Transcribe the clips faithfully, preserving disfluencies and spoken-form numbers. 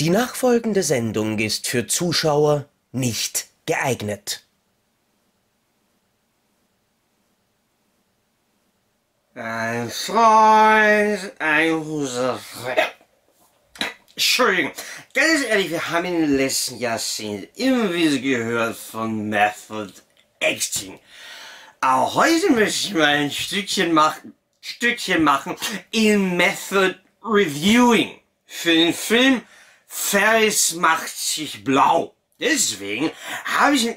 Die nachfolgende Sendung ist für Zuschauer nicht geeignet. Ein Freund, ein Husserl. Entschuldigung, ganz ehrlich, wir haben in den letzten Jahrzehnten immer wieder gehört von Method Acting. Auch heute möchte ich mal ein Stückchen machen, Stückchen machen in Method Reviewing für den Film Ferris macht sich blau. Deswegen habe ich ein...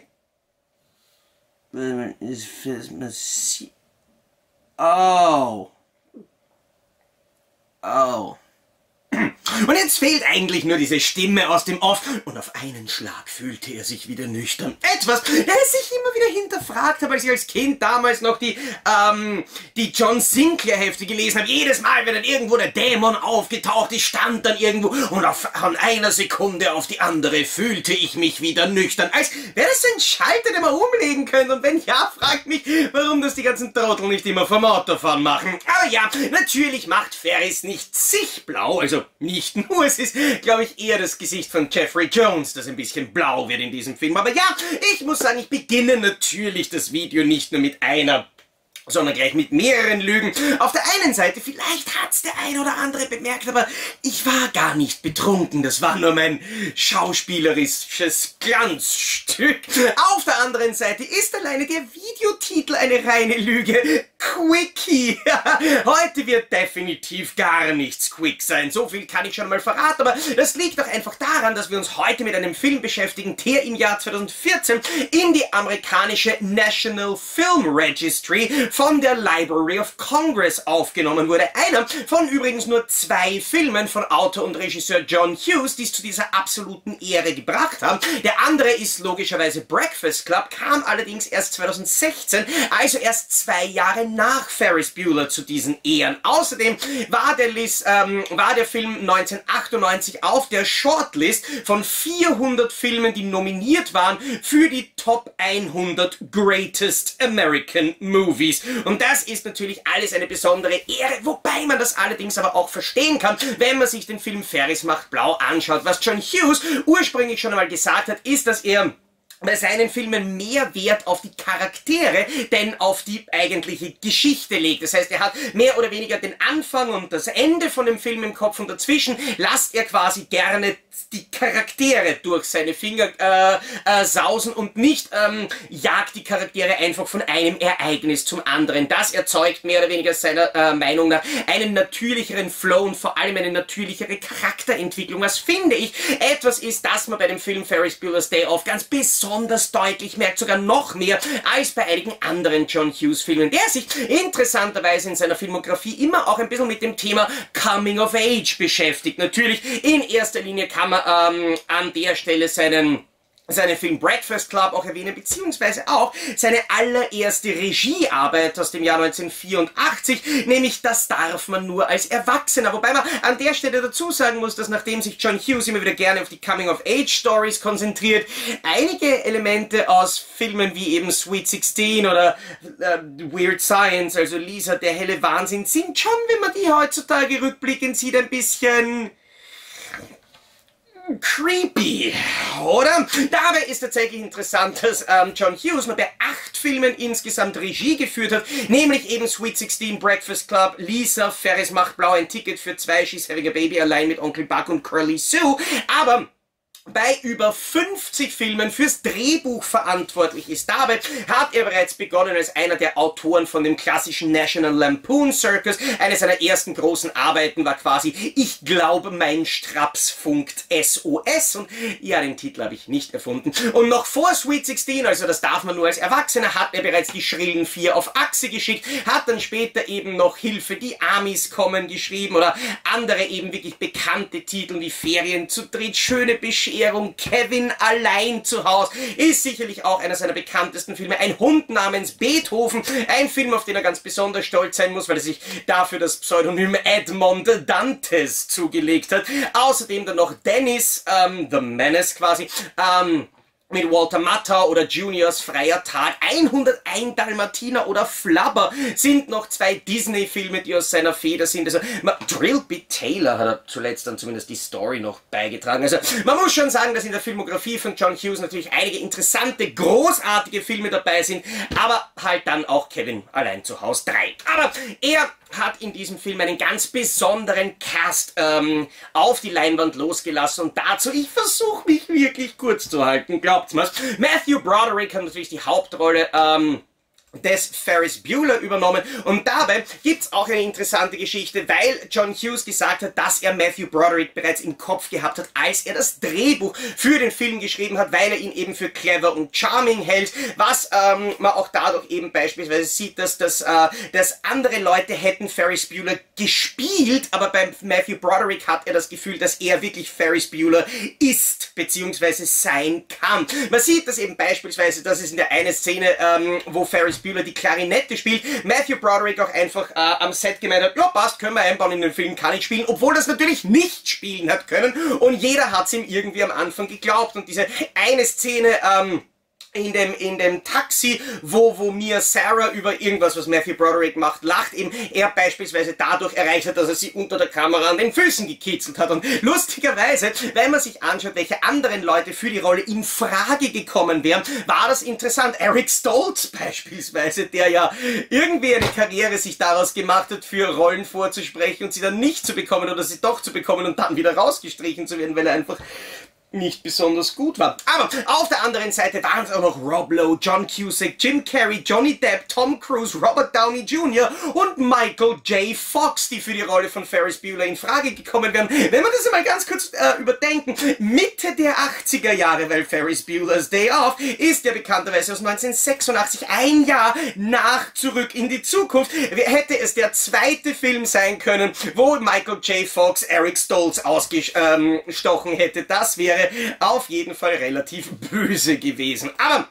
Oh. Oh. Und jetzt fehlt eigentlich nur diese Stimme aus dem Off. Und auf einen Schlag fühlte er sich wieder nüchtern. Etwas, das ich immer wieder hinterfragt habe, als ich als Kind damals noch die, ähm, die John Sinclair-Hefte gelesen habe. Jedes Mal, wenn dann irgendwo der Dämon aufgetaucht ist, stand dann irgendwo. Und auf, von einer Sekunde auf die andere fühlte ich mich wieder nüchtern. Als wäre das ein Schalter, den man umlegen könnte. Und wenn ja, fragt mich, warum das die ganzen Trottel nicht immer vom Autofahren machen. Aber ja, natürlich macht Ferris nicht sich blau, also nicht nur, es ist, glaube ich, eher das Gesicht von Jeffrey Jones, das ein bisschen blau wird in diesem Film. Aber ja, ich muss sagen, ich beginne natürlich das Video nicht nur mit einer, sondern gleich mit mehreren Lügen. Auf der einen Seite, vielleicht hat's der ein oder andere bemerkt, aber ich war gar nicht betrunken. Das war nur mein schauspielerisches Glanzstück. Auf der anderen Seite ist alleine der Videotitel eine reine Lüge. Quickie. Heute wird definitiv gar nichts quick sein. So viel kann ich schon mal verraten, aber das liegt doch einfach daran, dass wir uns heute mit einem Film beschäftigen, der im Jahr zweitausendvierzehn in die amerikanische National Film Registry von der Library of Congress aufgenommen wurde. Einer von übrigens nur zwei Filmen von Autor und Regisseur John Hughes, die es zu dieser absoluten Ehre gebracht haben. Der andere ist logischerweise Breakfast Club, kam allerdings erst zweitausendsechzehn, also erst zwei Jahre nach Ferris Bueller zu diesen Ehren. Außerdem war der, List, ähm, war der Film neunzehnhundertachtundneunzig auf der Shortlist von vierhundert Filmen, die nominiert waren für die Top hundert Greatest American Movies. Und das ist natürlich alles eine besondere Ehre, wobei man das allerdings aber auch verstehen kann, wenn man sich den Film Ferris macht blau anschaut. Was John Hughes ursprünglich schon einmal gesagt hat, ist, dass er bei seinen Filmen mehr Wert auf die Charaktere, denn auf die eigentliche Geschichte legt. Das heißt, er hat mehr oder weniger den Anfang und das Ende von dem Film im Kopf und dazwischen lasst er quasi gerne die Charaktere durch seine Finger äh, äh, sausen und nicht ähm, jagt die Charaktere einfach von einem Ereignis zum anderen. Das erzeugt mehr oder weniger seiner äh, Meinung nach einen natürlicheren Flow und vor allem eine natürlichere Charakterentwicklung. Was finde ich etwas ist, das man bei dem Film Ferris Bueller's Day Off ganz besonders besonders deutlich merkt, sogar noch mehr als bei einigen anderen John Hughes Filmen, der sich interessanterweise in seiner Filmografie immer auch ein bisschen mit dem Thema Coming of Age beschäftigt. Natürlich in erster Linie kann man ähm, an der Stelle seinen seinen Film Breakfast Club auch erwähnen, beziehungsweise auch seine allererste Regiearbeit aus dem Jahr neunzehnhundertvierundachtzig, nämlich Das darf man nur als Erwachsener. Wobei man an der Stelle dazu sagen muss, dass nachdem sich John Hughes immer wieder gerne auf die Coming-of-Age-Stories konzentriert, einige Elemente aus Filmen wie eben Sweet sechzehn oder äh, Weird Science, also Lisa, der helle Wahnsinn, sind schon, wenn man die heutzutage rückblickend sieht, ein bisschen... creepy, oder? Dabei ist tatsächlich interessant, dass ähm, John Hughes nur bei acht Filmen insgesamt Regie geführt hat, nämlich eben Sweet sechzehn, Breakfast Club, Lisa, Ferris macht blau, ein Ticket für zwei, She's Having a Baby, allein mit Onkel Buck und Curly Sue, aber bei über fünfzig Filmen fürs Drehbuch verantwortlich ist. Dabei hat er bereits begonnen als einer der Autoren von dem klassischen National Lampoon Circus. Eine seiner ersten großen Arbeiten war quasi Ich glaube, mein Straps funkt S O S. Und ja, den Titel habe ich nicht erfunden. Und noch vor Sweet sechzehn, also Das darf man nur als Erwachsener, hat er bereits Die schrillen Vier auf Achse geschickt, hat dann später eben noch Hilfe, die Amis kommen geschrieben oder andere eben wirklich bekannte Titel wie Ferien zu dritt, Schöne Bescherung, Kevin allein zu Hause ist sicherlich auch einer seiner bekanntesten Filme. Ein Hund namens Beethoven, ein Film, auf den er ganz besonders stolz sein muss, weil er sich dafür das Pseudonym Edmond Dantes zugelegt hat. Außerdem dann noch Dennis, ähm, The Menace quasi, ähm, mit Walter Matthau oder Juniors Freier Tat, hunderteins Dalmatiner oder Flubber sind noch zwei Disney-Filme, die aus seiner Feder sind. Also, Trilby Taylor hat er zuletzt dann zumindest die Story noch beigetragen. Also man muss schon sagen, dass in der Filmografie von John Hughes natürlich einige interessante, großartige Filme dabei sind, aber halt dann auch Kevin allein zu Haus drei. Aber er hat in diesem Film einen ganz besonderen Cast ähm, auf die Leinwand losgelassen und dazu, ich versuche mich wirklich kurz zu halten, glaubt's mir. Matthew Broderick hat natürlich die Hauptrolle ähm, des Ferris Bueller übernommen und dabei gibt's auch eine interessante Geschichte, weil John Hughes gesagt hat, dass er Matthew Broderick bereits im Kopf gehabt hat, als er das Drehbuch für den Film geschrieben hat, weil er ihn eben für clever und charming hält, was ähm, man auch dadurch eben beispielsweise sieht, dass, dass, äh, dass andere Leute hätten Ferris Bueller gespielt, aber beim Matthew Broderick hat er das Gefühl, dass er wirklich Ferris Bueller ist, beziehungsweise sein kann. Man sieht das eben beispielsweise, dass es in der einen Szene, ähm, wo Ferris Bueller die Klarinette spielt, Matthew Broderick auch einfach äh, am Set gemeint hat, ja passt, können wir einbauen in den Film, kann ich spielen, obwohl das natürlich nicht spielen hat können und jeder hat es ihm irgendwie am Anfang geglaubt und diese eine Szene, ähm, In dem, in dem Taxi, wo, wo Mia Sara über irgendwas, was Matthew Broderick macht, lacht, eben er beispielsweise dadurch erreicht hat, dass er sie unter der Kamera an den Füßen gekitzelt hat. Und lustigerweise, wenn man sich anschaut, welche anderen Leute für die Rolle in Frage gekommen wären, war das interessant. Eric Stoltz beispielsweise, der ja irgendwie eine Karriere sich daraus gemacht hat, für Rollen vorzusprechen und sie dann nicht zu bekommen oder sie doch zu bekommen und dann wieder rausgestrichen zu werden, weil er einfach nicht besonders gut war. Aber auf der anderen Seite waren es auch noch Rob Lowe, John Cusack, Jim Carrey, Johnny Depp, Tom Cruise, Robert Downey Junior und Michael J. Fox, die für die Rolle von Ferris Bueller in Frage gekommen wären. Wenn wir das einmal ganz kurz äh, überdenken, Mitte der achtziger Jahre, weil Ferris Bueller's Day Off ist ja bekannterweise aus neunzehnhundertsechsundachtzig, ein Jahr nach Zurück in die Zukunft, hätte es der zweite Film sein können, wo Michael J. Fox Eric Stoltz ausgestochen ähm, hätte. Das wäre auf jeden Fall relativ böse gewesen. Aber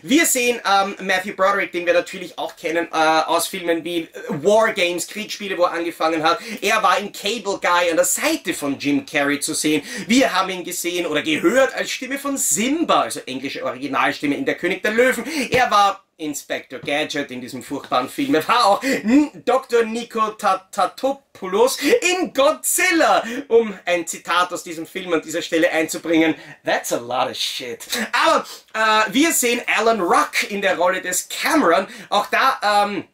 wir sehen ähm, Matthew Broderick, den wir natürlich auch kennen äh, aus Filmen wie War Games, Kriegsspiele, wo er angefangen hat. Er war im Cable Guy an der Seite von Jim Carrey zu sehen. Wir haben ihn gesehen oder gehört als Stimme von Simba, also englische Originalstimme in Der König der Löwen. Er war Inspector Gadget in diesem furchtbaren Film. Er war auch Doktor Nico Tatopoulos in Godzilla, um ein Zitat aus diesem Film an dieser Stelle einzubringen. That's a lot of shit. Aber äh, wir sehen Alan Ruck in der Rolle des Cameron. Auch da ähm,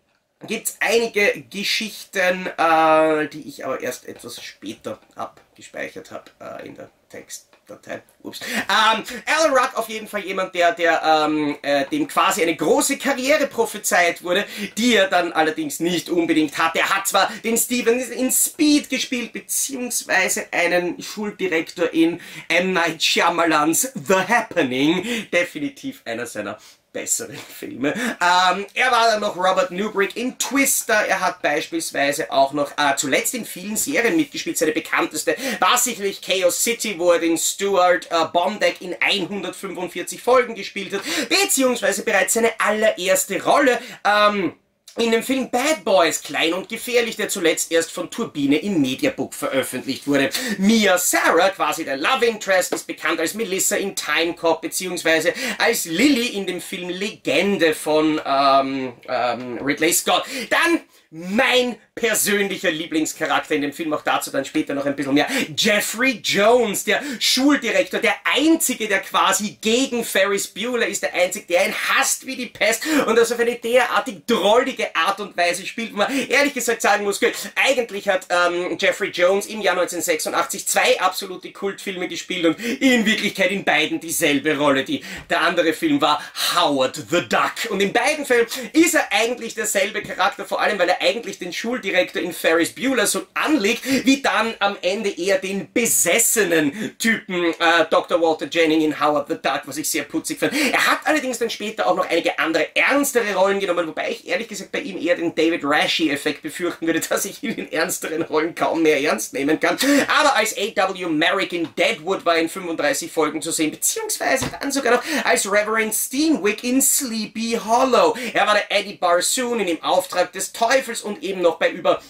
gibt es einige Geschichten, äh, die ich aber erst etwas später abgespeichert habe äh, in der Text. Datei. Ups. Ähm, Alan Ruck auf jeden Fall jemand, der, der ähm, äh, dem quasi eine große Karriere prophezeit wurde, die er dann allerdings nicht unbedingt hatte. Er hat zwar den Steven in Speed gespielt, beziehungsweise einen Schuldirektor in M. Night Shyamalans The Happening. Definitiv einer seiner besseren Filme. Ähm, er war dann noch Robert Newbrick in Twister. Er hat beispielsweise auch noch äh, zuletzt in vielen Serien mitgespielt. Seine bekannteste war sicherlich Chaos City, wo er den Stuart äh, Bondeck in hundertfünfundvierzig Folgen gespielt hat, beziehungsweise bereits seine allererste Rolle ähm, in dem Film Bad Boys, klein und gefährlich, der zuletzt erst von Turbine im Mediabook veröffentlicht wurde. Mia Sara, quasi der Love Interest, ist bekannt als Melissa in Time Cop, beziehungsweise als Lily in dem Film Legende von ähm, ähm, Ridley Scott. Dann mein persönlicher Lieblingscharakter in dem Film, auch dazu dann später noch ein bisschen mehr. Jeffrey Jones, der Schuldirektor, der Einzige, der quasi gegen Ferris Bueller ist, der Einzige, der ihn hasst wie die Pest und das auf eine derartig drollige Art und Weise spielt, wo man ehrlich gesagt sagen muss, gut, eigentlich hat ähm, Jeffrey Jones im Jahr neunzehnhundertsechsundachtzig zwei absolute Kultfilme gespielt und in Wirklichkeit in beiden dieselbe Rolle. Die, der andere Film war Howard the Duck und in beiden Fällen ist er eigentlich derselbe Charakter, vor allem weil er eigentlich den Schuldirektor in Ferris Bueller so anlegt, wie dann am Ende eher den besessenen Typen äh, Doktor Walter Jennings in Howard the Duck, was ich sehr putzig fand. Er hat allerdings dann später auch noch einige andere ernstere Rollen genommen, wobei ich ehrlich gesagt bei ihm eher den David Rashi-Effekt befürchten würde, dass ich ihn in ernsteren Rollen kaum mehr ernst nehmen kann. Aber als A W Merrick in Deadwood war er in fünfunddreißig Folgen zu sehen, beziehungsweise dann sogar noch als Reverend Steenwick in Sleepy Hollow. Er war der Eddie Barsoon in Dem Auftrag des Teufels und eben noch bei über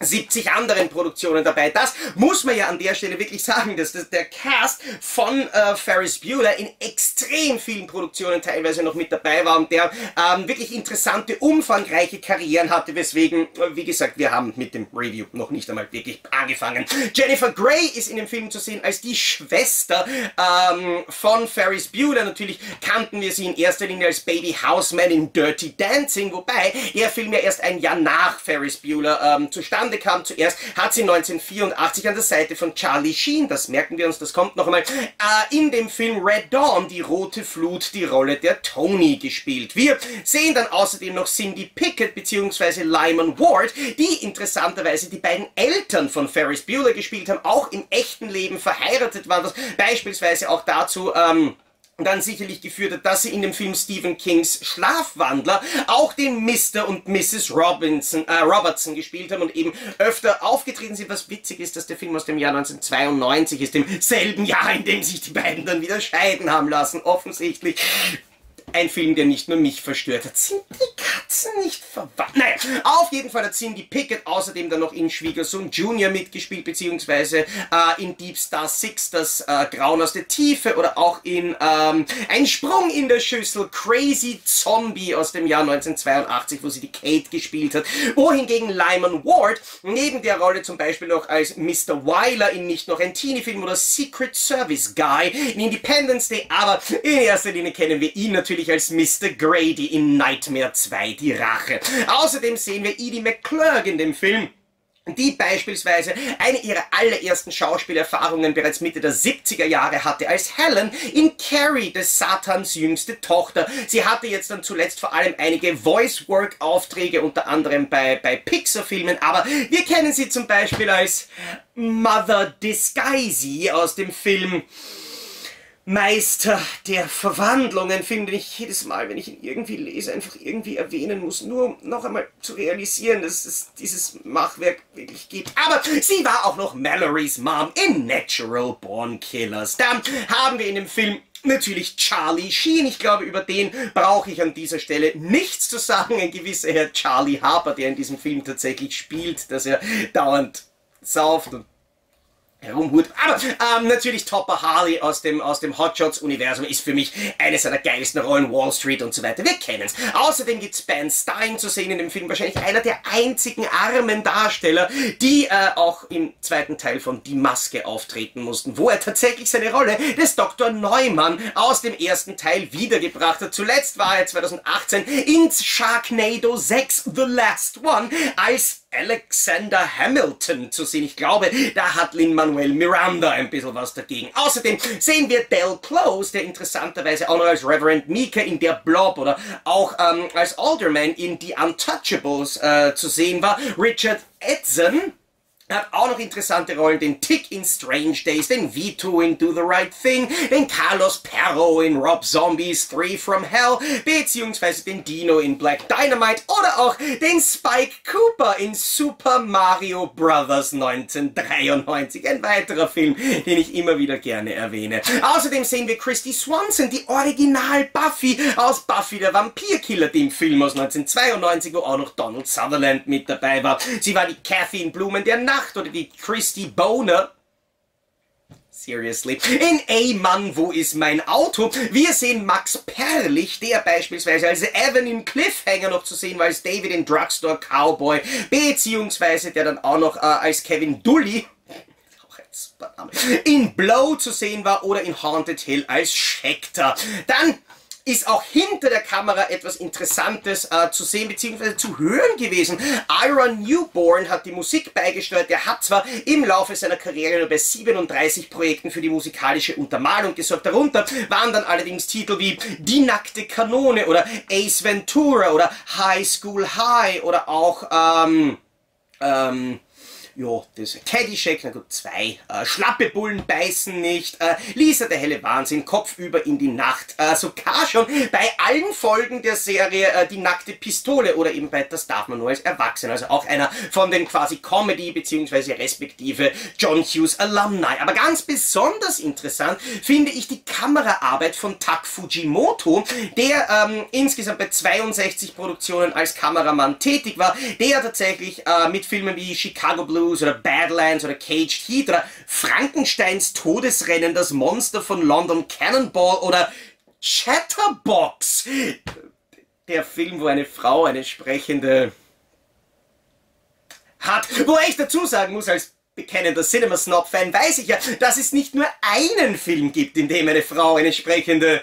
siebzig anderen Produktionen dabei. Das muss man ja an der Stelle wirklich sagen, dass der Cast von äh, Ferris Bueller in extrem vielen Produktionen teilweise noch mit dabei war und der ähm, wirklich interessante, umfangreiche Karrieren hatte, weswegen, äh, wie gesagt, wir haben mit dem Review noch nicht einmal wirklich angefangen. Jennifer Grey ist in dem Film zu sehen als die Schwester ähm, von Ferris Bueller. Natürlich kannten wir sie in erster Linie als Baby Houseman in Dirty Dancing, wobei der Film ja erst ein Jahr nach Ferris Bueller ähm, zustande kam. Zuerst hat sie neunzehnhundertvierundachtzig an der Seite von Charlie Sheen, das merken wir uns, das kommt noch einmal, äh, in dem Film Red Dawn, die rote Flut, die Rolle der Tony gespielt. Wir sehen dann außerdem noch Cindy Pickett bzw. Lyman Ward, die interessanterweise die beiden Eltern von Ferris Bueller gespielt haben, auch im echten Leben verheiratet waren, was beispielsweise auch dazu ähm, dann sicherlich geführt hat, dass sie in dem Film Stephen Kings Schlafwandler auch den Mister und Misses Robinson, äh, Robertson gespielt haben und eben öfter aufgetreten sind. Was witzig ist, dass der Film aus dem Jahr neunzehnhundertzweiundneunzig ist, dem selben Jahr, in dem sich die beiden dann wieder scheiden haben lassen, offensichtlich. Ein Film, der nicht nur mich verstört hat. Sind die Katzen nicht verwandt? Naja, auf jeden Fall hat Cindy Pickett außerdem dann noch in Schwiegersohn Junior mitgespielt, beziehungsweise äh, in Deep Star Six, das äh, Grauen aus der Tiefe, oder auch in ähm, Ein Sprung in der Schüssel, Crazy Zombie aus dem Jahr neunzehnhundertzweiundachtzig, wo sie die Kate gespielt hat. Wohingegen Lyman Ward neben der Rolle zum Beispiel noch als Mister Wyler in Nicht noch ein Teenie-Film oder Secret Service Guy in Independence Day, aber in erster Linie kennen wir ihn natürlich als Mister Grady in Nightmare zwei, die Rache. Außerdem sehen wir Edie McClurg in dem Film, die beispielsweise eine ihrer allerersten Schauspielerfahrungen bereits Mitte der siebziger Jahre hatte als Helen in Carrie, des Satans jüngste Tochter. Sie hatte jetzt dann zuletzt vor allem einige Voice-Work-Aufträge, unter anderem bei, bei Pixar-Filmen, aber wir kennen sie zum Beispiel als Mother Disguise aus dem Film Meister der Verwandlung, ein Film, den ich jedes Mal, wenn ich ihn irgendwie lese, einfach irgendwie erwähnen muss, nur um noch einmal zu realisieren, dass es dieses Machwerk wirklich gibt. Aber sie war auch noch Mallorys Mom in Natural Born Killers. Dann haben wir in dem Film natürlich Charlie Sheen. Ich glaube, über den brauche ich an dieser Stelle nichts zu sagen. Ein gewisser Herr Charlie Harper, der in diesem Film tatsächlich spielt, dass er dauernd sauft und herumhut. Aber ähm, natürlich Topper Harley aus dem, aus dem Hotshots-Universum ist für mich eine seiner geilsten Rollen, Wall Street und so weiter. Wir kennen es. Außerdem gibt es Ben Stein zu sehen in dem Film, wahrscheinlich einer der einzigen armen Darsteller, die äh, auch im zweiten Teil von Die Maske auftreten mussten, wo er tatsächlich seine Rolle des Doktor Neumann aus dem ersten Teil wiedergebracht hat. Zuletzt war er zweitausendachtzehn in Sharknado sechs The Last One als Alexander Hamilton zu sehen. Ich glaube, da hat Lin-Manuel Miranda ein bisschen was dagegen. Außerdem sehen wir Del Close, der interessanterweise auch noch als Reverend Mika in Der Blob oder auch ähm, als Alderman in The Untouchables äh, zu sehen war. Richard Edson hat auch noch interessante Rollen, den Tick in Strange Days, den Vito in Do the Right Thing, den Carlos Perro in Rob Zombies Three from Hell, beziehungsweise den Dino in Black Dynamite oder auch den Spike Cooper in Super Mario Bros. neunzehnhundertdreiundneunzig. Ein weiterer Film, den ich immer wieder gerne erwähne. Außerdem sehen wir Christy Swanson, die Original Buffy aus Buffy der Vampirkiller, dem Film aus neunzehnhundertzweiundneunzig, wo auch noch Donald Sutherland mit dabei war. Sie war die Kathy in Blumen der Nacht oder die Christy Boner, seriously, in Ey Mann, wo ist mein Auto? Wir sehen Max Perlich, der beispielsweise als Evan in Cliffhanger noch zu sehen war, als David in Drugstore Cowboy, beziehungsweise der dann auch noch äh, als Kevin Dully in Blow zu sehen war oder in Haunted Hill als Schecter. Dann ist auch hinter der Kamera etwas Interessantes äh, zu sehen bzw. zu hören gewesen. Ira Newborn hat die Musik beigesteuert. Er hat zwar im Laufe seiner Karriere nur bei siebenunddreißig Projekten für die musikalische Untermalung gesorgt. Darunter waren dann allerdings Titel wie Die nackte Kanone oder Ace Ventura oder High School High oder auch ähm, ähm, ja, das Caddyshack, na gut, zwei. Äh, Schlappe Bullen beißen nicht. Äh, Lisa, der helle Wahnsinn, kopfüber in die Nacht. Äh, sogar schon bei allen Folgen der Serie äh, Die nackte Pistole oder eben bei Das darf man nur als Erwachsener. Also auch einer von den quasi Comedy- bzw. respektive John Hughes Alumni. Aber ganz besonders interessant finde ich die Kameraarbeit von Tak Fujimoto, der ähm, insgesamt bei zweiundsechzig Produktionen als Kameramann tätig war, der tatsächlich äh, mit Filmen wie Chicago Blues oder Badlands oder Caged Heat oder Frankensteins Todesrennen, das Monster von London Cannonball oder Chatterbox, der Film, wo eine Frau eine sprechende hat, wo ich dazu sagen muss, als bekennender Cinema-Snob-Fan weiß ich ja, dass es nicht nur einen Film gibt, in dem eine Frau eine sprechende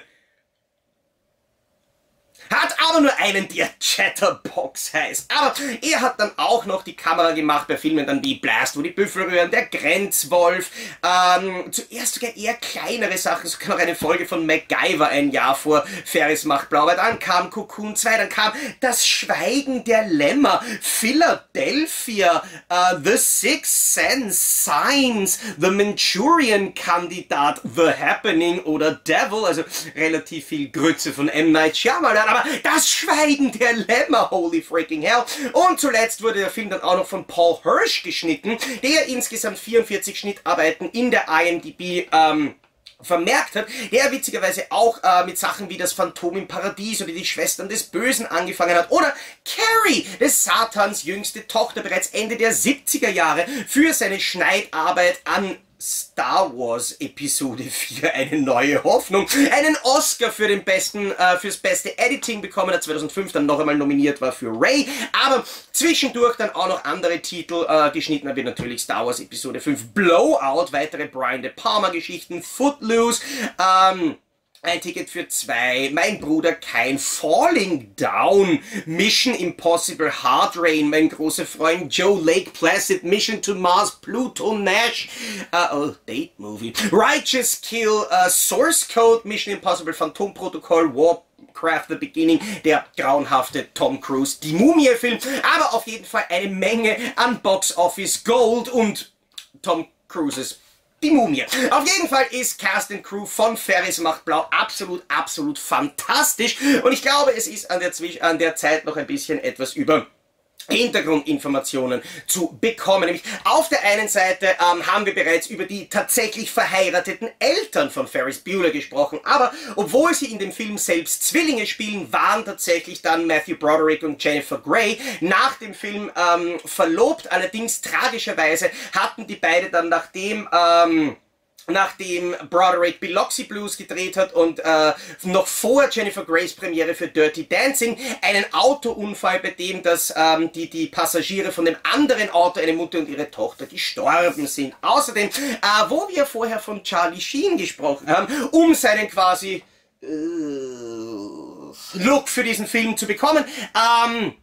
hat, aber nur einen, der Chatterbox heißt. Aber er hat dann auch noch die Kamera gemacht bei Filmen dann wie Blast, wo die Büffel rühren, der Grenzwolf, ähm, zuerst sogar eher kleinere Sachen, so kam auch eine Folge von MacGyver ein Jahr vor Ferris macht Blaubeer, dann kam Cocoon zwei, dann kam Das Schweigen der Lämmer, Philadelphia, uh, The Sixth Sense, Signs, The Manchurian-Kandidat, The Happening oder Devil, also relativ viel Grütze von M. Night Shyamalan, aber Das Schweigen der Lämmer, holy freaking hell. Und zuletzt wurde der Film dann auch noch von Paul Hirsch geschnitten, der insgesamt vierundvierzig Schnittarbeiten in der I M D B ähm, vermerkt hat, der witzigerweise auch äh, mit Sachen wie Das Phantom im Paradies oder Die Schwestern des Bösen angefangen hat oder Carrie, des Satans jüngste Tochter, bereits Ende der siebziger Jahre für seine Schneidarbeit an Star Wars Episode vier eine neue Hoffnung, einen Oscar für den besten, äh, fürs beste Editing bekommen hat, zweitausendfünf dann noch einmal nominiert war für Ray, aber zwischendurch dann auch noch andere Titel äh, geschnitten haben wir natürlich Star Wars Episode fünf, Blowout, weitere Brian De Palma Geschichten, Footloose, ähm, Ein Ticket für zwei, Mein Bruder Kein, Falling Down, Mission Impossible, Hard Rain, mein großer Freund Joe, Lake Placid, Mission to Mars, Pluto Nash, uh, oh, Date Movie, Righteous Kill, uh, Source Code, Mission Impossible, Phantomprotokoll, War Craft The Beginning, der grauenhafte Tom Cruise, die Mumie-Film, aber auf jeden Fall eine Menge an Box Office Gold und Tom Cruises Die Mumie. Auf jeden Fall ist Cast and Crew von Ferris macht Blau absolut, absolut fantastisch und ich glaube, es ist an der, Zwisch an der Zeit noch ein bisschen etwas über Hintergrundinformationen zu bekommen. Nämlich auf der einen Seite ähm, haben wir bereits über die tatsächlich verheirateten Eltern von Ferris Bueller gesprochen, aber obwohl sie in dem Film selbst Zwillinge spielen, waren tatsächlich dann Matthew Broderick und Jennifer Grey nach dem Film ähm, verlobt. Allerdings tragischerweise hatten die beiden dann nachdem ähm, Nachdem Broderick Biloxi Blues gedreht hat und äh, noch vor Jennifer Greys Premiere für Dirty Dancing einen Autounfall, bei dem das, ähm, die, die Passagiere von dem anderen Auto, eine Mutter und ihre Tochter, gestorben sind. Außerdem, äh, wo wir vorher von Charlie Sheen gesprochen haben, um seinen quasi äh, Look für diesen Film zu bekommen, ähm,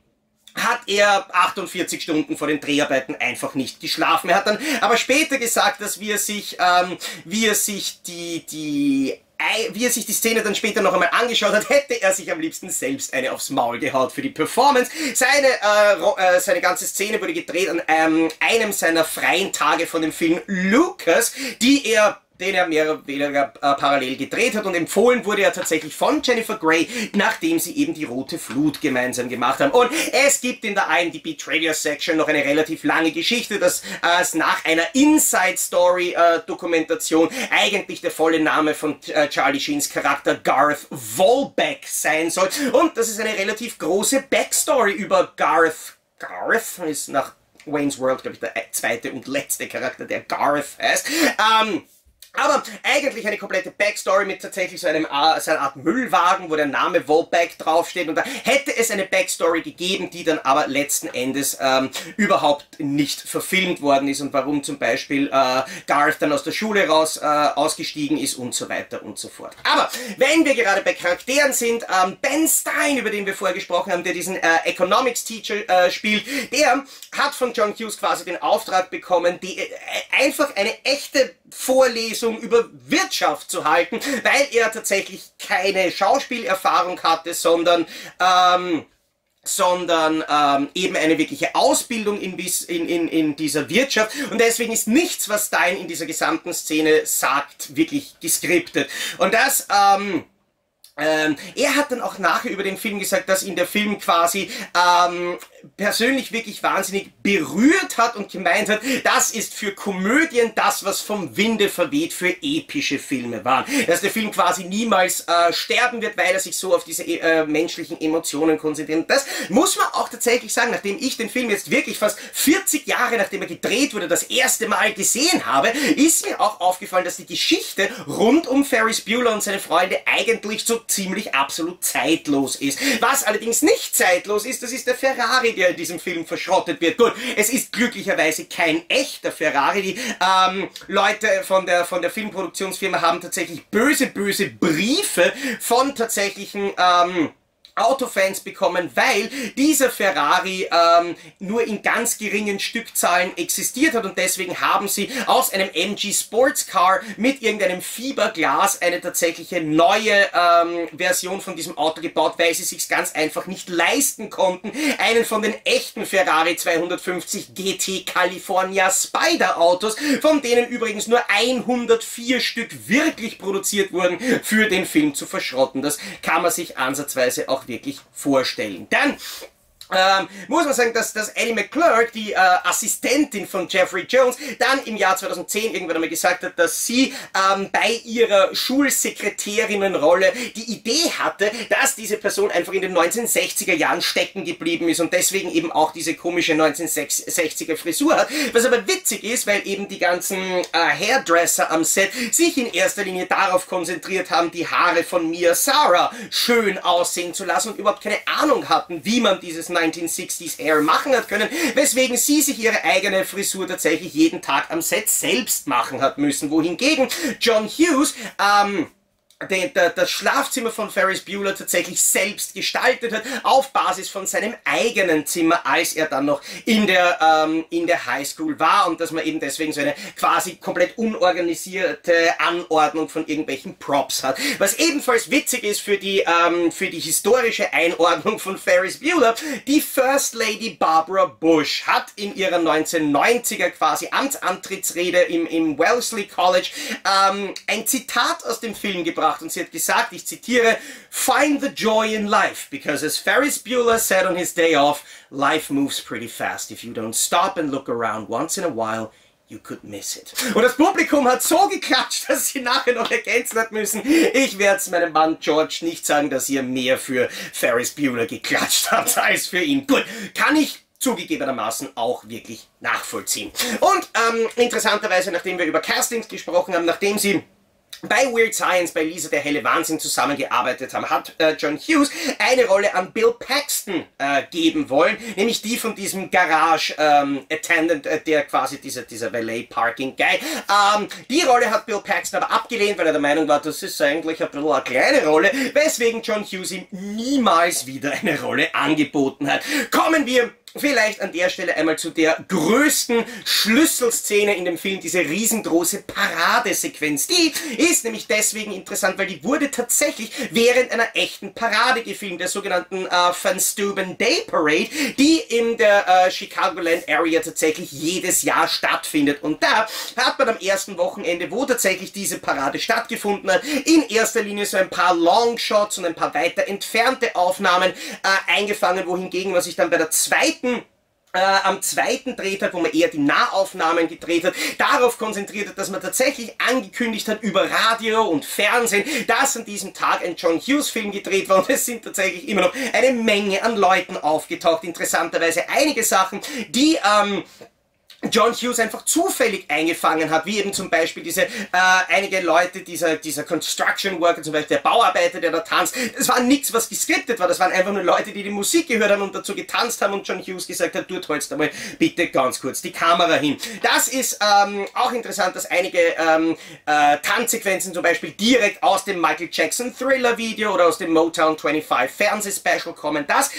hat er achtundvierzig Stunden vor den Dreharbeiten einfach nicht geschlafen. Er hat dann aber später gesagt, dass wir sich, ähm, wir sich die, die, wie er sich die Szene dann später noch einmal angeschaut hat, hätte er sich am liebsten selbst eine aufs Maul gehaut für die Performance. Seine, äh, äh, seine ganze Szene wurde gedreht an ähm, einem seiner freien Tage von dem Film Lucas, die er den er mehr oder weniger äh, parallel gedreht hat und empfohlen wurde er tatsächlich von Jennifer Grey, nachdem sie eben die Rote Flut gemeinsam gemacht haben. Und es gibt in der I M D B Trivia Section noch eine relativ lange Geschichte, dass äh, es nach einer Inside Story äh, Dokumentation eigentlich der volle Name von äh, Charlie Sheens Charakter Garth Volbeck sein soll. Und das ist eine relativ große Backstory über Garth. Garth ist nach Wayne's World, glaube ich, der zweite und letzte Charakter, der Garth heißt. Ähm, Aber eigentlich eine komplette Backstory mit tatsächlich so, einem, so einer Art Müllwagen, wo der Name Volbeck draufsteht. Und da hätte es eine Backstory gegeben, die dann aber letzten Endes ähm, überhaupt nicht verfilmt worden ist. Und warum zum Beispiel äh, Garth dann aus der Schule raus äh, ausgestiegen ist und so weiter und so fort. Aber wenn wir gerade bei Charakteren sind, ähm, Ben Stein, über den wir vorher gesprochen haben, der diesen äh, Economics-Teacher äh, spielt, der hat von John Hughes quasi den Auftrag bekommen, die, äh, einfach eine echte Vorlesung über Wirtschaft zu halten, weil er tatsächlich keine Schauspielerfahrung hatte, sondern ähm, sondern ähm, eben eine wirkliche Ausbildung in, in, in, in dieser Wirtschaft. Und deswegen ist nichts, was Stein in dieser gesamten Szene sagt, wirklich geskriptet. Und das... Ähm, Ähm, er hat dann auch nachher über den Film gesagt, dass ihn der Film quasi ähm, persönlich wirklich wahnsinnig berührt hat und gemeint hat, das ist für Komödien das, was vom Winde verweht für epische Filme waren. Dass der Film quasi niemals äh, sterben wird, weil er sich so auf diese äh, menschlichen Emotionen konzentriert. Und das muss man auch tatsächlich sagen, nachdem ich den Film jetzt wirklich fast vierzig Jahre, nachdem er gedreht wurde, das erste Mal gesehen habe, ist mir auch aufgefallen, dass die Geschichte rund um Ferris Bueller und seine Freunde eigentlich so ziemlich absolut zeitlos ist. Was allerdings nicht zeitlos ist, das ist der Ferrari, der in diesem Film verschrottet wird. Gut, es ist glücklicherweise kein echter Ferrari. Die ähm, Leute von der, von der Filmproduktionsfirma haben tatsächlich böse, böse Briefe von tatsächlichen ähm, Autofans bekommen, weil dieser Ferrari ähm, nur in ganz geringen Stückzahlen existiert hat und deswegen haben sie aus einem M G Sportscar mit irgendeinem Fiberglas eine tatsächliche neue ähm, Version von diesem Auto gebaut, weil sie sich ganz einfach nicht leisten konnten, einen von den echten Ferrari zweihundertfünfzig G T California Spider Autos, von denen übrigens nur hundertvier Stück wirklich produziert wurden, für den Film zu verschrotten. Das kann man sich ansatzweise auch wirklich vorstellen. Dann Ähm, muss man sagen, dass, dass Annie McClurg, die äh, Assistentin von Jeffrey Jones, dann im Jahr zweitausendzehn irgendwann einmal gesagt hat, dass sie ähm, bei ihrer Schulsekretärinnenrolle die Idee hatte, dass diese Person einfach in den neunzehnhundertsechziger Jahren stecken geblieben ist und deswegen eben auch diese komische neunzehnhundertsechziger Frisur hat. Was aber witzig ist, weil eben die ganzen äh, Hairdresser am Set sich in erster Linie darauf konzentriert haben, die Haare von Mia Sara schön aussehen zu lassen und überhaupt keine Ahnung hatten, wie man dieses neunzehnhundertsechziger Hair machen hat können, weswegen sie sich ihre eigene Frisur tatsächlich jeden Tag am Set selbst machen hat müssen. Wohingegen John Hughes ähm, den, der, das Schlafzimmer von Ferris Bueller tatsächlich selbst gestaltet hat, auf Basis von seinem eigenen Zimmer, als er dann noch in der, ähm, in der Highschool war, und dass man eben deswegen so eine quasi komplett unorganisierte Anordnung von irgendwelchen Props hat. Was ebenfalls witzig ist für die, ähm, für die historische Einordnung von Ferris Bueller, die First Lady Barbara Bush hat in ihrer neunzehnhundertneunziger quasi Amtsantrittsrede im, im Wellesley College ähm, ein Zitat aus dem Film gebracht. Und sie hat gesagt, ich zitiere, "Find the joy in life, because as Ferris Bueller said on his day off, life moves pretty fast. If you don't stop and look around once in a while, you could miss it." Und das Publikum hat so geklatscht, dass sie nachher noch ergänzen hat müssen, ich werde es meinem Mann George nicht sagen, dass ihr mehr für Ferris Bueller geklatscht habt als für ihn. Gut, kann ich zugegebenermaßen auch wirklich nachvollziehen. Und ähm, interessanterweise, nachdem wir über Castings gesprochen haben, nachdem sie bei Weird Science, bei Lisa der helle Wahnsinn zusammengearbeitet haben, hat äh, John Hughes eine Rolle an Bill Paxton äh, geben wollen, nämlich die von diesem Garage ähm, Attendant, äh, der quasi dieser, dieser Valet Parking Guy. Ähm, die Rolle hat Bill Paxton aber abgelehnt, weil er der Meinung war, das ist eigentlich ein bisschen eine kleine Rolle, weswegen John Hughes ihm niemals wieder eine Rolle angeboten hat. Kommen wir vielleicht an der Stelle einmal zu der größten Schlüsselszene in dem Film, diese riesengroße Paradesequenz. Die ist nämlich deswegen interessant, weil die wurde tatsächlich während einer echten Parade gefilmt, der sogenannten äh, Van Steuben Day Parade, die in der äh, Chicagoland Area tatsächlich jedes Jahr stattfindet. Und da hat man am ersten Wochenende, wo tatsächlich diese Parade stattgefunden hat, in erster Linie so ein paar Longshots und ein paar weiter entfernte Aufnahmen äh, eingefangen, wohingegen man sich dann bei der zweiten Hm. Äh, am zweiten Drehtag, wo man eher die Nahaufnahmen gedreht hat, darauf konzentriert hat, dass man tatsächlich angekündigt hat über Radio und Fernsehen, dass an diesem Tag ein John Hughes Film gedreht war, und es sind tatsächlich immer noch eine Menge an Leuten aufgetaucht. Interessanterweise einige Sachen, die ähm, John Hughes einfach zufällig eingefangen hat, wie eben zum Beispiel diese, äh, einige Leute, dieser, dieser Construction Worker, zum Beispiel der Bauarbeiter, der da tanzt. Das war nichts, was geskriptet war, das waren einfach nur Leute, die die Musik gehört haben und dazu getanzt haben, und John Hughes gesagt hat, du holst einmal bitte ganz kurz die Kamera hin. Das ist ähm, auch interessant, dass einige ähm, äh, Tanzsequenzen zum Beispiel direkt aus dem Michael Jackson Thriller Video oder aus dem Motown fünfundzwanzig Fernsehspecial kommen. Das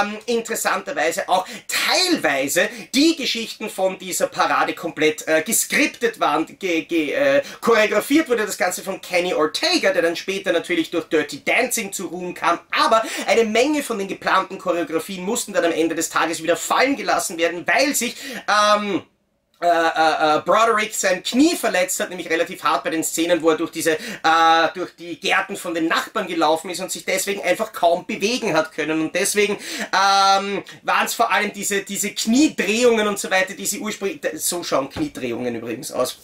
ähm, interessanterweise auch teilweise die Geschichten von die dieser Parade komplett äh, geskriptet waren, ge, ge, äh, choreografiert wurde das Ganze von Kenny Ortega, der dann später natürlich durch Dirty Dancing zu Ruhm kam, aber eine Menge von den geplanten Choreografien mussten dann am Ende des Tages wieder fallen gelassen werden, weil sich ähm, Äh, äh, Broderick sein Knie verletzt hat, nämlich relativ hart bei den Szenen, wo er durch diese, äh, durch die Gärten von den Nachbarn gelaufen ist und sich deswegen einfach kaum bewegen hat können. Und deswegen ähm, waren es vor allem diese, diese Kniedrehungen und so weiter, die sie ursprünglich, so schauen Kniedrehungen übrigens aus.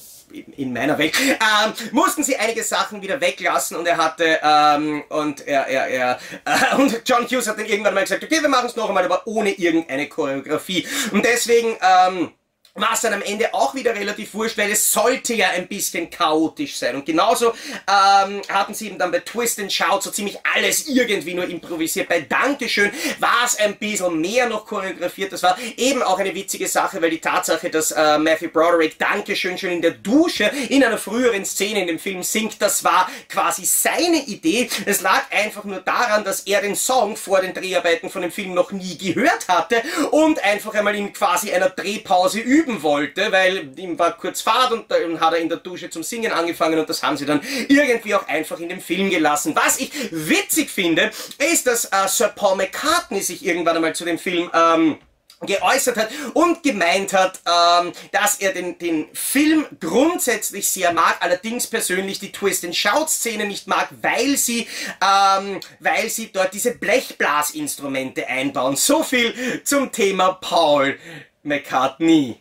In meiner Welt, ähm, mussten sie einige Sachen wieder weglassen und er hatte, ähm, und er, er, er, äh, und John Hughes hat dann irgendwann mal gesagt, okay, wir machen es noch einmal, aber ohne irgendeine Choreografie. Und deswegen, ähm, war es dann am Ende auch wieder relativ wurscht, weil es sollte ja ein bisschen chaotisch sein. Und genauso ähm, hatten sie eben dann bei Twist and Shout so ziemlich alles irgendwie nur improvisiert. Bei Dankeschön war es ein bisschen mehr noch choreografiert. Das war eben auch eine witzige Sache, weil die Tatsache, dass äh, Matthew Broderick Dankeschön schon in der Dusche in einer früheren Szene in dem Film singt, das war quasi seine Idee. Es lag einfach nur daran, dass er den Song vor den Dreharbeiten von dem Film noch nie gehört hatte und einfach einmal in quasi einer Drehpause übte wollte, weil ihm war kurz Fahrt und dann hat er in der Dusche zum Singen angefangen und das haben sie dann irgendwie auch einfach in dem Film gelassen. Was ich witzig finde, ist, dass äh, Sir Paul McCartney sich irgendwann einmal zu dem Film ähm, geäußert hat und gemeint hat, ähm, dass er den, den Film grundsätzlich sehr mag, allerdings persönlich die Twist-and-Shout-Szene nicht mag, weil sie, ähm, weil sie dort diese Blechblasinstrumente einbauen. So viel zum Thema Paul McCartney.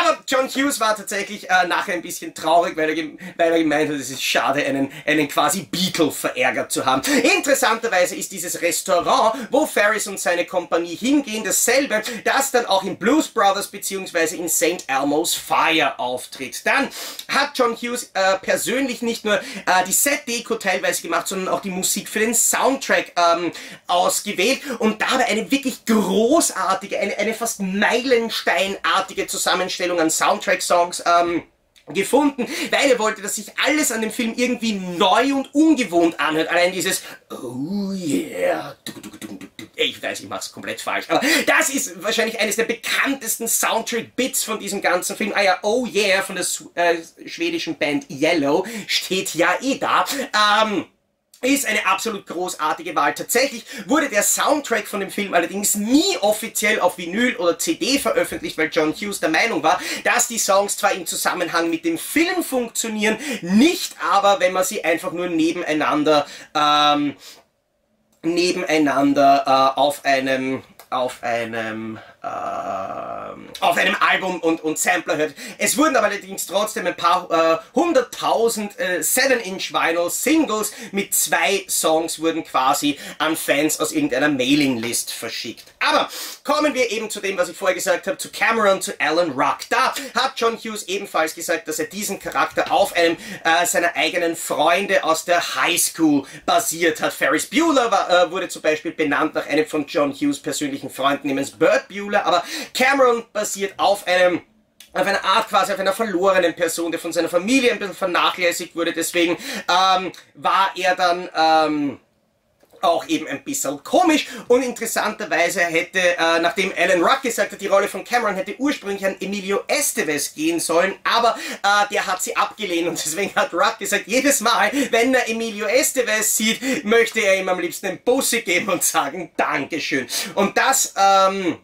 Aber John Hughes war tatsächlich äh, nachher ein bisschen traurig, weil er, weil er gemeint hat, es ist schade, einen, einen quasi Beatle verärgert zu haben. Interessanterweise ist dieses Restaurant, wo Ferris und seine Kompanie hingehen, dasselbe, das dann auch in Blues Brothers bzw. in Saint Elmo's Fire auftritt. Dann hat John Hughes äh, persönlich nicht nur äh, die Set-Deko teilweise gemacht, sondern auch die Musik für den Soundtrack ähm, ausgewählt und dabei eine wirklich großartige, eine, eine fast meilensteinartige Zusammenarbeit Zusammenstellung an Soundtrack-Songs ähm, gefunden, weil er wollte, dass sich alles an dem Film irgendwie neu und ungewohnt anhört. Allein dieses Oh yeah, ich weiß, ich mach's komplett falsch, aber das ist wahrscheinlich eines der bekanntesten Soundtrack-Bits von diesem ganzen Film. Ah ja, Oh yeah von der äh, schwedischen Band Yellow steht ja eh da. Ähm, Ist eine absolut großartige Wahl. Tatsächlich wurde der Soundtrack von dem Film allerdings nie offiziell auf Vinyl oder C D veröffentlicht, weil John Hughes der Meinung war, dass die Songs zwar im Zusammenhang mit dem Film funktionieren, nicht aber, wenn man sie einfach nur nebeneinander, ähm, nebeneinander äh, auf einem... auf einem äh, auf einem Album und, und Sampler hört. Es wurden aber allerdings trotzdem ein paar hunderttausend äh, seven-inch Vinyl Singles mit zwei Songs wurden quasi an Fans aus irgendeiner Mailinglist verschickt. Aber kommen wir eben zu dem, was ich vorher gesagt habe, zu Cameron, zu Alan Ruck. Da hat John Hughes ebenfalls gesagt, dass er diesen Charakter auf einem äh, seiner eigenen Freunde aus der High School basiert hat. Ferris Bueller war, äh, wurde zum Beispiel benannt nach einem von John Hughes persönlich Freund namens Burt Bueller, aber Cameron basiert auf einem auf einer Art quasi auf einer verlorenen Person, der von seiner Familie ein bisschen vernachlässigt wurde, deswegen ähm, war er dann ähm, auch eben ein bisschen komisch und interessanterweise hätte, äh, nachdem Alan Ruck gesagt hat, die Rolle von Cameron hätte ursprünglich an Emilio Estevez gehen sollen, aber äh, der hat sie abgelehnt und deswegen hat Ruck gesagt, jedes Mal, wenn er Emilio Estevez sieht, möchte er ihm am liebsten einen Bussi geben und sagen Dankeschön. Und das, ähm...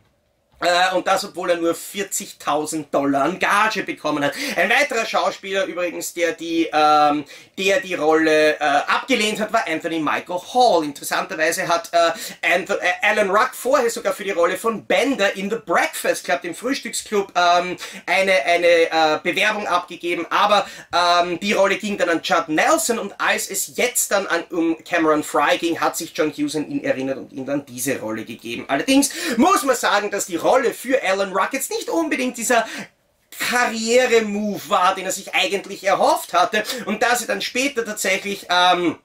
Uh, und das, obwohl er nur vierzigtausend Dollar an Gage bekommen hat. Ein weiterer Schauspieler übrigens, der die, ähm, der die Rolle äh, abgelehnt hat, war Anthony Michael Hall. Interessanterweise hat äh, Anthony, äh, Alan Ruck vorher sogar für die Rolle von Bender in The Breakfast Club, dem Frühstücksclub, ähm, eine, eine äh, Bewerbung abgegeben, aber ähm, die Rolle ging dann an Judd Nelson und als es jetzt dann an, um Cameron Fry ging, hat sich John Hughes an ihn erinnert und ihm dann diese Rolle gegeben. Allerdings muss man sagen, dass die Rolle für Alan Ruck jetzt nicht unbedingt dieser Karriere-Move war, den er sich eigentlich erhofft hatte und dass er dann später tatsächlich ähm,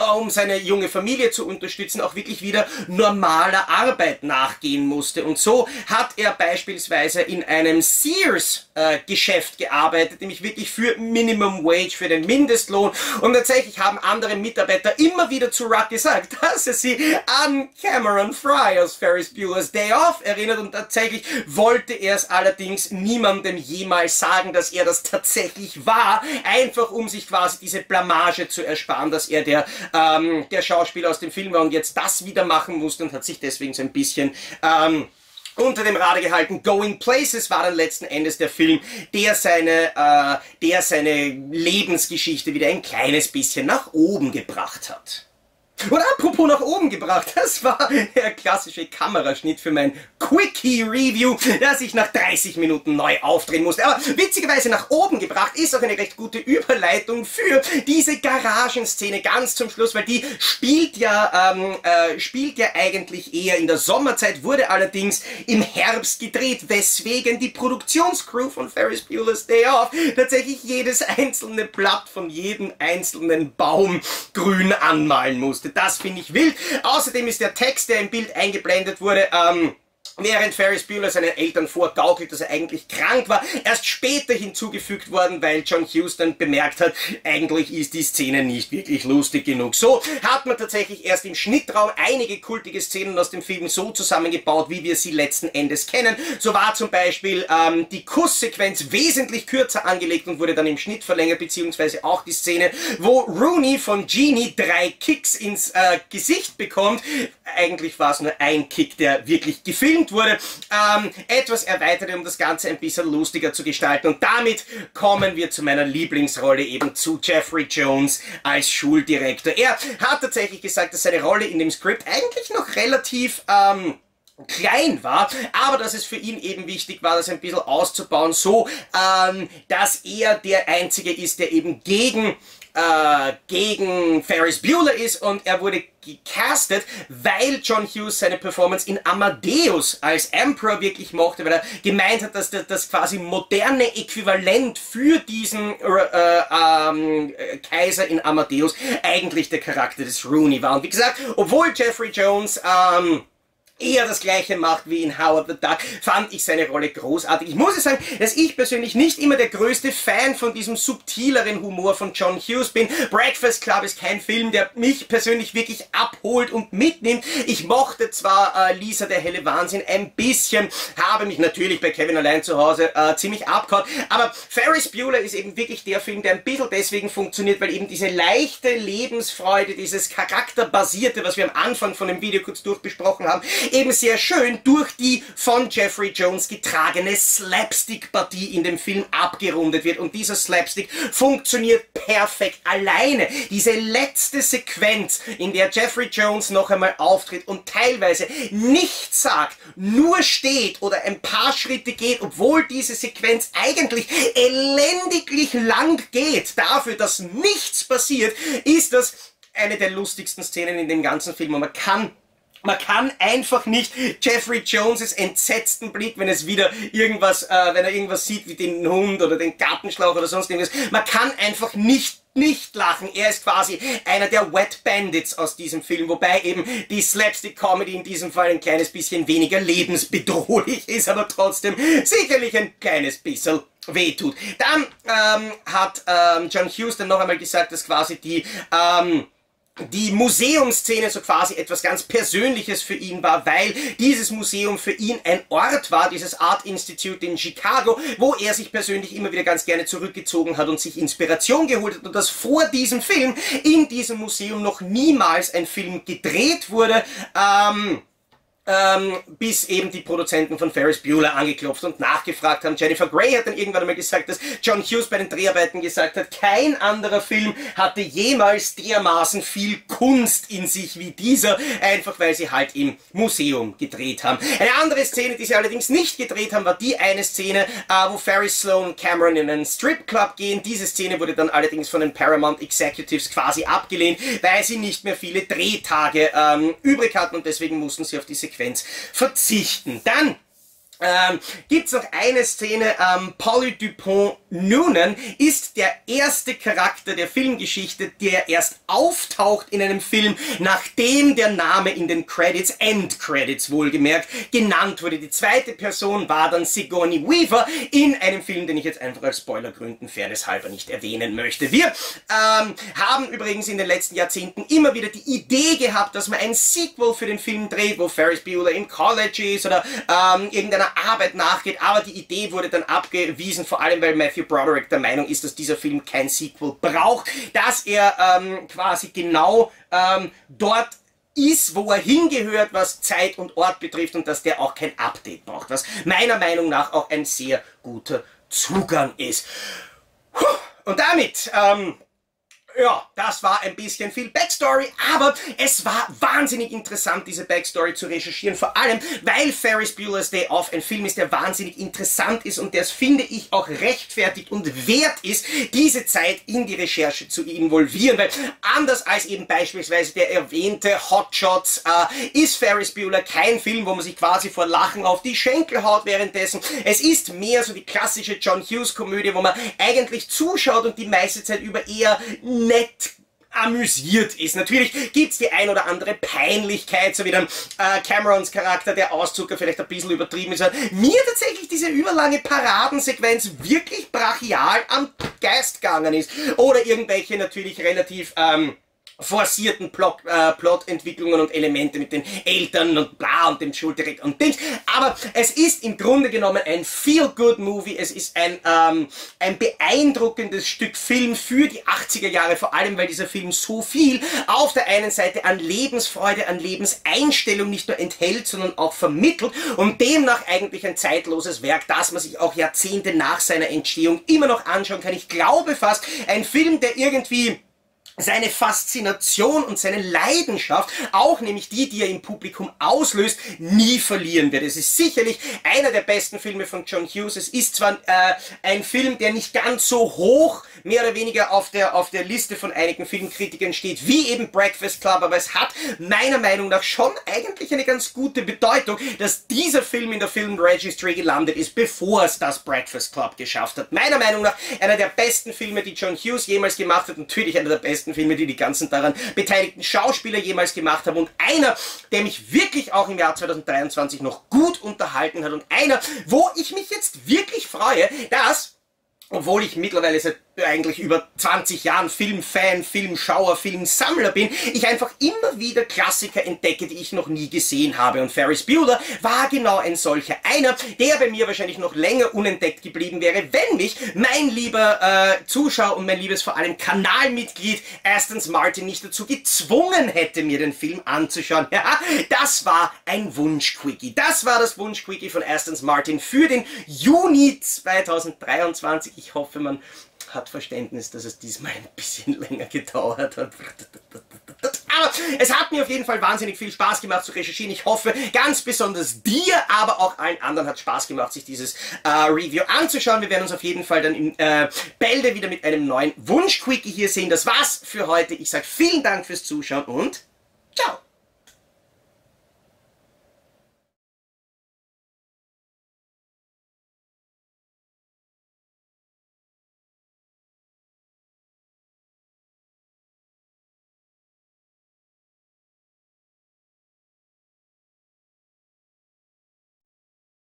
um seine junge Familie zu unterstützen, auch wirklich wieder normaler Arbeit nachgehen musste. Und so hat er beispielsweise in einem Sears-Geschäft äh, gearbeitet, nämlich wirklich für Minimum Wage, für den Mindestlohn. Und tatsächlich haben andere Mitarbeiter immer wieder zu Ruck gesagt, dass er sie an Cameron Fry aus Ferris Bueller's Day Off erinnert. Und tatsächlich wollte er es allerdings niemandem jemals sagen, dass er das tatsächlich war, einfach um sich quasi diese Blamage zu ersparen, dass er der, ähm, der Schauspieler aus dem Film war und jetzt das wieder machen musste, und hat sich deswegen so ein bisschen ähm, unter dem Radar gehalten. Going Places war dann letzten Endes der Film, der seine, äh, der seine Lebensgeschichte wieder ein kleines bisschen nach oben gebracht hat. Und apropos nach oben gebracht, das war der klassische Kameraschnitt für mein Quickie-Review, das ich nach dreißig Minuten neu aufdrehen musste. Aber witzigerweise nach oben gebracht ist auch eine recht gute Überleitung für diese Garagenszene ganz zum Schluss, weil die spielt ja, ähm, äh, spielt ja eigentlich eher in der Sommerzeit, wurde allerdings im Herbst gedreht, weswegen die Produktionscrew von Ferris Bueller's Day Off tatsächlich jedes einzelne Blatt von jedem einzelnen Baum grün anmalen musste. Das finde ich wild. Außerdem ist der Text, der im Bild eingeblendet wurde, ähm, während Ferris Bueller seinen Eltern vorgaukelt, dass er eigentlich krank war, erst später hinzugefügt worden, weil John Hughes dann bemerkt hat, eigentlich ist die Szene nicht wirklich lustig genug. So hat man tatsächlich erst im Schnittraum einige kultige Szenen aus dem Film so zusammengebaut, wie wir sie letzten Endes kennen. So war zum Beispiel ähm, die Kusssequenz wesentlich kürzer angelegt und wurde dann im Schnitt verlängert, beziehungsweise auch die Szene, wo Rooney von Genie drei Kicks ins äh, Gesicht bekommt. Eigentlich war es nur ein Kick, der wirklich gefilmt wurde, ähm, etwas erweitert, um das Ganze ein bisschen lustiger zu gestalten. Und damit kommen wir zu meiner Lieblingsrolle, eben zu Jeffrey Jones als Schuldirektor. Er hat tatsächlich gesagt, dass seine Rolle in dem Skript eigentlich noch relativ ähm, klein war, aber dass es für ihn eben wichtig war, das ein bisschen auszubauen, so ähm, dass er der Einzige ist, der eben gegen Äh, gegen Ferris Bueller ist, und er wurde gecastet, weil John Hughes seine Performance in Amadeus als Emperor wirklich mochte, weil er gemeint hat, dass das, das quasi moderne Äquivalent für diesen äh, ähm, Kaiser in Amadeus eigentlich der Charakter des Rooney war. Und wie gesagt, obwohl Jeffrey Jones ähm, eher das Gleiche macht wie in Howard the Duck, fand ich seine Rolle großartig. Ich muss ja sagen, dass ich persönlich nicht immer der größte Fan von diesem subtileren Humor von John Hughes bin. Breakfast Club ist kein Film, der mich persönlich wirklich abholt und mitnimmt. Ich mochte zwar äh, Lisa, der helle Wahnsinn, ein bisschen, habe mich natürlich bei Kevin allein zu Hause äh, ziemlich abgehauen, aber Ferris Bueller ist eben wirklich der Film, der ein bisschen deswegen funktioniert, weil eben diese leichte Lebensfreude, dieses charakterbasierte, was wir am Anfang von dem Video kurz durchbesprochen haben, eben sehr schön durch die von Jeffrey Jones getragene Slapstick-Partie in dem Film abgerundet wird. Und dieser Slapstick funktioniert perfekt alleine. Diese letzte Sequenz, in der Jeffrey Jones noch einmal auftritt und teilweise nichts sagt, nur steht oder ein paar Schritte geht, obwohl diese Sequenz eigentlich elendiglich lang geht, dafür, dass nichts passiert, ist das eine der lustigsten Szenen in dem ganzen Film. Und man kann Man kann einfach nicht Jeffrey Jones' entsetzten Blick, wenn es wieder irgendwas, äh, wenn er irgendwas sieht wie den Hund oder den Gartenschlauch oder sonst irgendwas, man kann einfach nicht nicht lachen. Er ist quasi einer der Wet Bandits aus diesem Film, wobei eben die Slapstick-Comedy in diesem Fall ein kleines bisschen weniger lebensbedrohlich ist, aber trotzdem sicherlich ein kleines bisschen wehtut. Dann ähm, hat ähm, John Hughes dann noch einmal gesagt, dass quasi die ähm, die Museumsszene so quasi etwas ganz Persönliches für ihn war, weil dieses Museum für ihn ein Ort war, dieses Art Institute in Chicago, wo er sich persönlich immer wieder ganz gerne zurückgezogen hat und sich Inspiration geholt hat, und dass vor diesem Film in diesem Museum noch niemals ein Film gedreht wurde, ähm... Ähm, bis eben die Produzenten von Ferris Bueller angeklopft und nachgefragt haben. Jennifer Grey hat dann irgendwann einmal gesagt, dass John Hughes bei den Dreharbeiten gesagt hat, kein anderer Film hatte jemals dermaßen viel Kunst in sich wie dieser, einfach weil sie halt im Museum gedreht haben. Eine andere Szene, die sie allerdings nicht gedreht haben, war die eine Szene, äh, wo Ferris, Sloan und Cameron in einen Stripclub gehen. Diese Szene wurde dann allerdings von den Paramount Executives quasi abgelehnt, weil sie nicht mehr viele Drehtage ähm, übrig hatten, und deswegen mussten sie auf diese verzichten. Dann Ähm, gibt es noch eine Szene, ähm, Polly Dupont Noonan ist der erste Charakter der Filmgeschichte, der erst auftaucht in einem Film, nachdem der Name in den Credits, Endcredits wohlgemerkt, genannt wurde. Die zweite Person war dann Sigourney Weaver in einem Film, den ich jetzt einfach aus Spoilergründen fairnesshalber nicht erwähnen möchte. Wir ähm, haben übrigens in den letzten Jahrzehnten immer wieder die Idee gehabt, dass man ein Sequel für den Film dreht, wo Ferris Bueller im College ist oder ähm, irgendeiner Arbeit nachgeht, aber die Idee wurde dann abgewiesen, vor allem weil Matthew Broderick der Meinung ist, dass dieser Film kein Sequel braucht, dass er ähm, quasi genau ähm, dort ist, wo er hingehört, was Zeit und Ort betrifft und dass der auch kein Update braucht, was meiner Meinung nach auch ein sehr guter Zugang ist. Puh, und damit... Ähm Ja, das war ein bisschen viel Backstory, aber es war wahnsinnig interessant, diese Backstory zu recherchieren, vor allem, weil Ferris Bueller's Day Off ein Film ist, der wahnsinnig interessant ist und der, finde ich, auch rechtfertigt und wert ist, diese Zeit in die Recherche zu involvieren, weil anders als eben beispielsweise der erwähnte Hotshots äh, ist Ferris Bueller kein Film, wo man sich quasi vor Lachen auf die Schenkel haut währenddessen. Es ist mehr so die klassische John Hughes Komödie, wo man eigentlich zuschaut und die meiste Zeit über eher nett amüsiert ist. Natürlich gibt's die ein oder andere Peinlichkeit, so wie dann äh, Camerons Charakter, der Auszucker vielleicht ein bisschen übertrieben ist. Mir tatsächlich diese überlange Paradensequenz wirklich brachial am Geist gegangen ist. Oder irgendwelche natürlich relativ ähm, forcierten Plot, äh, Plotentwicklungen und Elemente mit den Eltern und bla und dem Schuldirektor und Dings. Aber es ist im Grunde genommen ein Feel-Good-Movie. Es ist ein, ähm, ein beeindruckendes Stück Film für die achtziger Jahre, vor allem weil dieser Film so viel auf der einen Seite an Lebensfreude, an Lebenseinstellung nicht nur enthält, sondern auch vermittelt und demnach eigentlich ein zeitloses Werk, das man sich auch Jahrzehnte nach seiner Entstehung immer noch anschauen kann. Ich glaube fast, ein Film, der irgendwie seine Faszination und seine Leidenschaft, auch nämlich die, die er im Publikum auslöst, nie verlieren wird. Es ist sicherlich einer der besten Filme von John Hughes. Es ist zwar äh, ein Film, der nicht ganz so hoch, mehr oder weniger auf der, auf der Liste von einigen Filmkritikern steht, wie eben Breakfast Club, aber es hat meiner Meinung nach schon eigentlich eine ganz gute Bedeutung, dass dieser Film in der Film Registry gelandet ist, bevor es das Breakfast Club geschafft hat. Meiner Meinung nach einer der besten Filme, die John Hughes jemals gemacht hat, natürlich einer der besten Filme, die die ganzen daran beteiligten Schauspieler jemals gemacht haben und einer, der mich wirklich auch im Jahr zweitausenddreiundzwanzig noch gut unterhalten hat und einer, wo ich mich jetzt wirklich freue, dass, obwohl ich mittlerweile seit eigentlich über zwanzig Jahren Filmfan, Filmschauer, Filmsammler bin, ich einfach immer wieder Klassiker entdecke, die ich noch nie gesehen habe. Und Ferris Bueller war genau ein solcher. Einer, der bei mir wahrscheinlich noch länger unentdeckt geblieben wäre, wenn mich mein lieber äh, Zuschauer und mein liebes vor allem Kanalmitglied Aston Martin nicht dazu gezwungen hätte, mir den Film anzuschauen. Ja, das war ein Wunschquickie. Das war das Wunschquickie von Aston Martin für den Juni zweitausenddreiundzwanzig. Ich hoffe, man hat Verständnis, dass es diesmal ein bisschen länger gedauert hat. Aber es hat mir auf jeden Fall wahnsinnig viel Spaß gemacht zu recherchieren. Ich hoffe, ganz besonders dir, aber auch allen anderen hat Spaß gemacht, sich dieses äh, Review anzuschauen. Wir werden uns auf jeden Fall dann in äh, Bälde wieder mit einem neuen Wunschquickie hier sehen. Das war's für heute. Ich sage vielen Dank fürs Zuschauen und ciao!